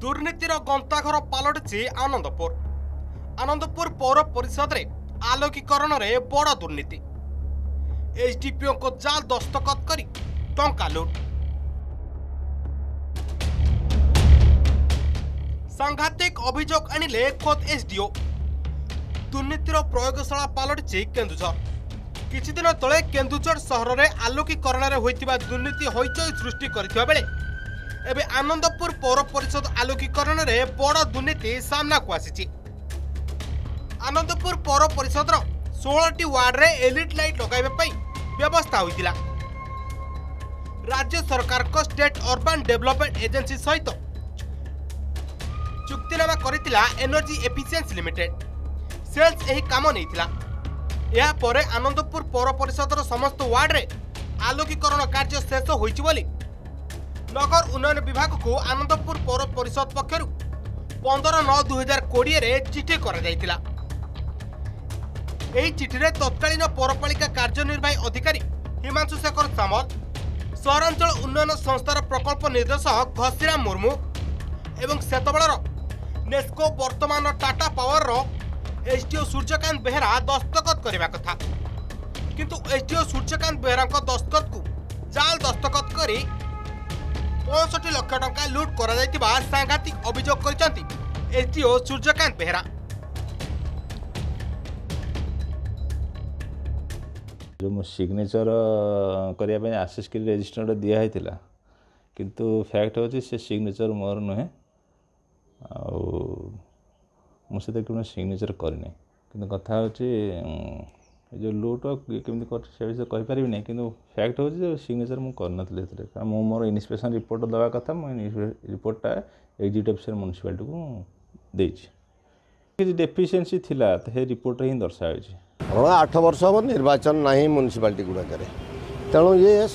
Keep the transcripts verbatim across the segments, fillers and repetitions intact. दुर्नीतिर गंताघर पलटिछि आनंदपुर। आनंदपुर पौर परिषद रे आलोकीकरण रे बड़ दुर्नीति, एसडीपीओ को जाल दस्तखत करी टंका लुट। सांघातिक अभियोग आनिले खोद एसडीओ। दुर्नीतिर प्रयोगशाला पलटिछि केन्दुझर। किछिदिन तले केन्दुझर सहर रे आलोकीकरण रे होइतिबा दुर्नीति हइचय सृष्टि करिथिबा बेले एबे आनंदपुर पौर परिषद आलोकीकरण रे बड़ दुर्नीति सामना को आसीछि। आनंदपुर पौर परिषद रो सोलह टी वार्ड रे एलिट लाइट लगाइबे पई व्यवस्था होइतिला। राज्य सरकार को स्टेट अर्बन डेवलपमेंट एजेंसी सहित चुक्तिनामा करितिला एनर्जी एफिशिएंसी लिमिटेड। सेल्स एही काम नैतिला। या परे आनंदपुर पौर परिषद रो समस्त वार्ड रे आलोकीकरण कार्य शेष होइछि बोली नगर उन्नयन विभाग को आनंदपुर पौर परिषद पक्षर पंद्रह नौ दुई हजार कोड़े चिठी कर चिठी में तत्कालीन पौरपालिका कार्यनिर्वाही अधिकारी हिमांशु शेखर सामल, सहरांचल उन्नयन संस्थार प्रकल्प निर्देशक घसीराम मुर्मू एवं सेतबेलर नेस्को वर्तमान टाटा पावर एसडीओ सूर्यकांत बेहरा दस्तखत करने कथा, किंतु एसडीओ सूर्यकांत बेहरा दस्तखत को जाल दस्तखत कर पैंसठ लाख टंका लुट करा जायतिबा सांघातिक अभियोग करचंती एसडीओ सूर्यकांत बेहरा। जो मो सिग्नेचर करिया पे आसेस के रजिस्टर दिया हैतिला, किंतु फैक्ट होची से सिग्नेचर मोर नहे आउ मोसे त कोनो सिग्नेचर करने, किंतु कथा होची जो लुट केमती कर से विषय कहि परिबि नै, किंतु फैक्ट होची जे सिग्नेचर मु करनतले एतले का मो मोर इन्स्पेक्शन रिपोर्ट दवा कथा मो रिपोर्टटा एग्जीक्यूटिव अफिसर म्युनिसिपालिटी को देछि। कि डेफिशिएंसी थिला त हे रिपोर्ट रे ही दर्शाय छि। और आठ वर्ष हो निर्वाचन नाही म्युनिसिपालिटी गुडा करे, तणो ये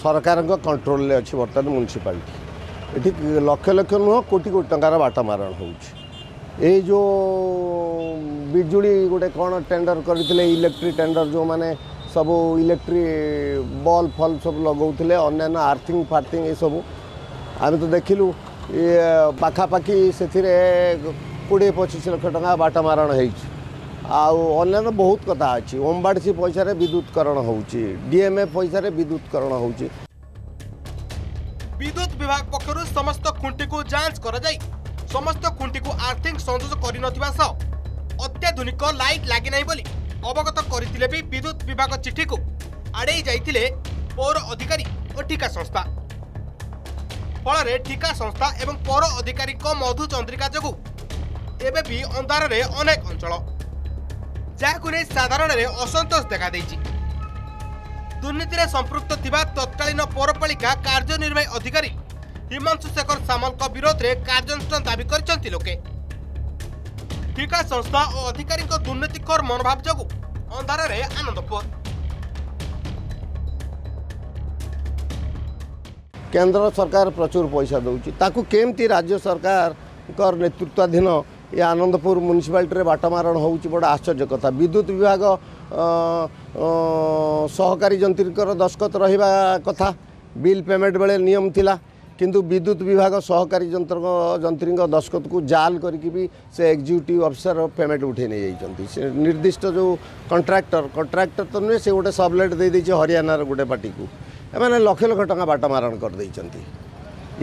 सरकार को कंट्रोल ले अछि। वर्तमान म्युनिसिपालिटी एठी लाख लाख न कोटी कोटी टंका रा बाटा मारण होउछि। ये जो बिजुली गोटे कौन टेंडर करते इलेक्ट्रिक टेंडर जो माने सब इलेक्ट्रिक बॉल फल सब लगे अन्य आर्थिंग फार्थिंग ये सब आम तो देखिलु ये पाखापाखि से कोड़े पचिश लक्ष टा बाटा मारण होना बहुत कथा अच्छी। ओमबाड़सी पैसा विद्युतकरण होएमएफ पैसा विद्युतकरण हो। विद्युत विभाग पक्षर समस्त खुंटी को जांच कर समस्त खुंटी को आर्थिक संजोग करत्याधुनिक लाइट लगे ना बोली अवगत करते भी विद्युत विभाग चिठी को आड़े जाते पौर अधिकारी और ठिका संस्था। फल ठिका संस्था एवं पौर अधिकारी मधु चंद्रिका जो एबे भी अंधार रे अनेक अंचल जहाँ साधारण असंतोष देखाई। दुर्नीति में संपृक्त तत्कालीन पौरपालिका कार्यनिर्वाही अधिकारी हिमांशु शेखर सामल का विरोध में कार्यानुष्ठान दावी करचंती लोके। ठिका संस्था और अधिकारी दुर्नीतिखोर मनोभाव जो अंधार रे आनंदपुर। केंद्र सरकार प्रचुर पैसा दौची, ताकू केमती राज्य सरकार कर नेतृत्वाधीन ये आनंदपुर म्युनिसिपालिटी रे बाटमारण होउची बड़ा आश्चर्य कथा। विद्युत विभाग सहकारी जंत्री दस्तखत रहिबा कथा, बिल पेमेंट बेले नियम थिला, किंतु विद्युत विभाग सहकारी जंत्र जंत्री दस्तखत को जाल करके भी से एग्जीक्यूटिव अफिसर पेमेंट उठे नहीं जाती। निर्दिष्ट जो कंट्राक्टर कंट्राक्टर तो नुहे से गोटे सबलेट दे देछि हरियाणार गोटे पार्टी को एमाने लाख लाख टका बाटमारण कर देइछंती।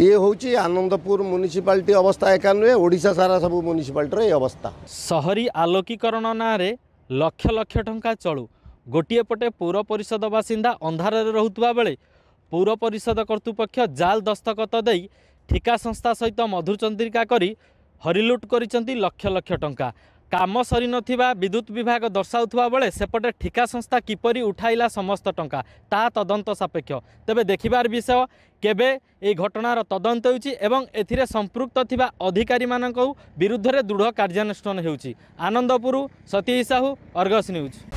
ये होची आनंदपुर म्युनिसिपालिटी अवस्था एका नुहे, ओडिशा सारा सब म्युनिसिपालिटी रे अवस्था। सहरी आलोकीकरण ना रे लाख लाख टका चलू गोटिए पटे पौर परिषद बासिंदा अंधार रे रहउतबा बेले पौर परिषद कर्तृपक्ष जाल दस्तखत देई ठिका संस्था सहित मधुचंद्रिका करी हरिलुट करिसंती लक्ष लक्ष टंका। काम सरी नथिबा विद्युत विभाग दर्शाउथबा बेले सेपटे ठिका संस्था किपरि उठाइला समस्त टंका ता तदंत सापेक्ष। तबे देखिबार विषय केबे ए घटनार तदंत होउची एवं एथिरे संपृक्त थिबा अधिकारी माननक विरुद्ध रे दृढ़ कार्यानुष्ठान हेउची। Anandpur Satish Sahu, Argus news.